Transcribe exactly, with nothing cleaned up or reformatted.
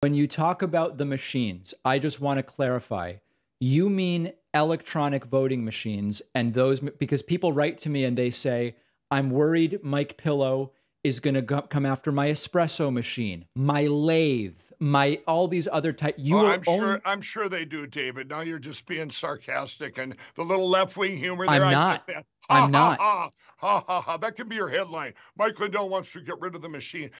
When you talk about the machines, I just want to clarify, you mean electronic voting machines and those, because people write to me and they say, I'm worried Mike Pillow is going to come after my espresso machine, my lathe, my, all these other types. You oh, I'm sure, I'm sure they do, David. Now you're just being sarcastic and the little left-wing humor there. I'm not. I get that. Ha, I'm ha, not. Ha, ha, ha, ha. That can be your headline. Mike Lindell wants to get rid of the machine.